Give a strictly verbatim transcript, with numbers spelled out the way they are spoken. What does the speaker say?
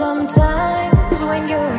Sometimes when you're